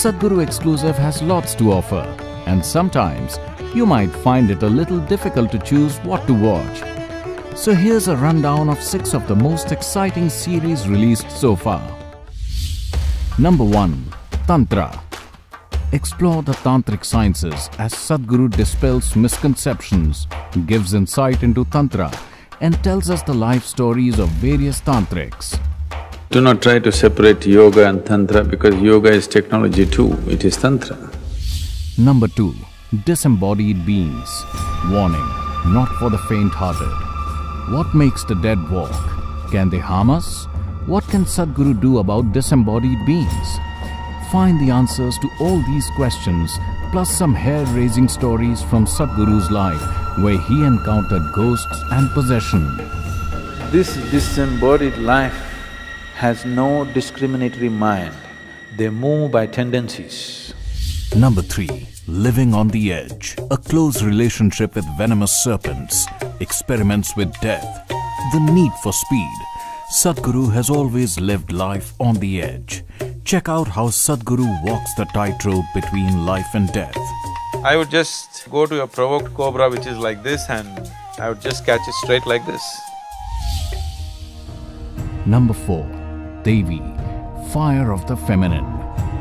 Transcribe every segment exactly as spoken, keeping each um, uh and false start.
Sadhguru Exclusive has lots to offer, and sometimes you might find it a little difficult to choose what to watch. So here's a rundown of six of the most exciting series released so far. Number one. Tantra. Explore the Tantric sciences as Sadhguru dispels misconceptions, gives insight into Tantra, and tells us the life stories of various Tantrics. Do not try to separate yoga and Tantra because yoga is technology too, it is Tantra. Number two. Disembodied beings. Warning, not for the faint-hearted. What makes the dead walk? Can they harm us? What can Sadhguru do about disembodied beings? Find the answers to all these questions, plus some hair-raising stories from Sadhguru's life where he encountered ghosts and possession. This disembodied life has no discriminatory mind. They move by tendencies. Number three. Living on the Edge. A close relationship with venomous serpents, experiments with death, the need for speed. Sadhguru has always lived life on the edge. Check out how Sadhguru walks the tightrope between life and death. I would just go to a provoked cobra which is like this, and I would just catch it straight like this. Number four. Devi, Fire of the Feminine.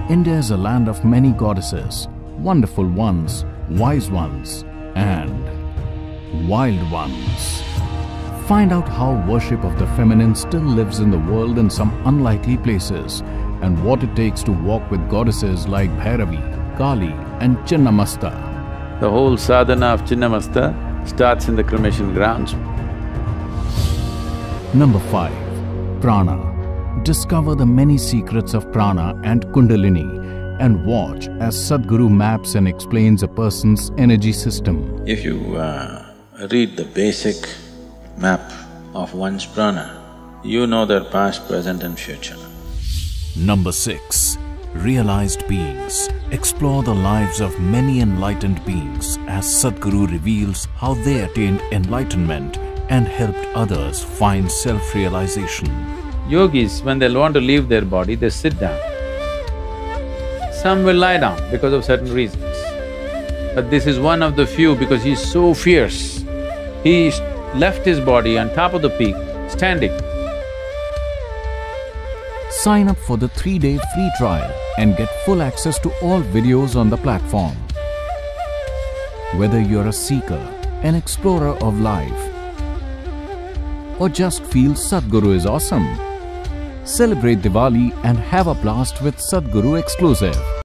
India is a land of many goddesses, wonderful ones, wise ones, and wild ones. Find out how worship of the feminine still lives in the world in some unlikely places, and what it takes to walk with goddesses like Bhairavi, Kali and Chinnamasta. The whole sadhana of Chinnamasta starts in the cremation grounds. Number five. Prana. Discover the many secrets of prana and kundalini, and watch as Sadhguru maps and explains a person's energy system. If you uh, read the basic map of one's prana, you know their past, present and future. Number six. Realized Beings. Explore the lives of many enlightened beings as Sadhguru reveals how they attained enlightenment and helped others find self-realization. Yogis, when they want to leave their body, they sit down. Some will lie down because of certain reasons. But this is one of the few because he's so fierce. He left his body on top of the peak, standing. Sign up for the three-day free trial and get full access to all videos on the platform. Whether you're a seeker, an explorer of life, or just feel Sadhguru is awesome, celebrate Diwali and have a blast with Sadhguru Exclusive.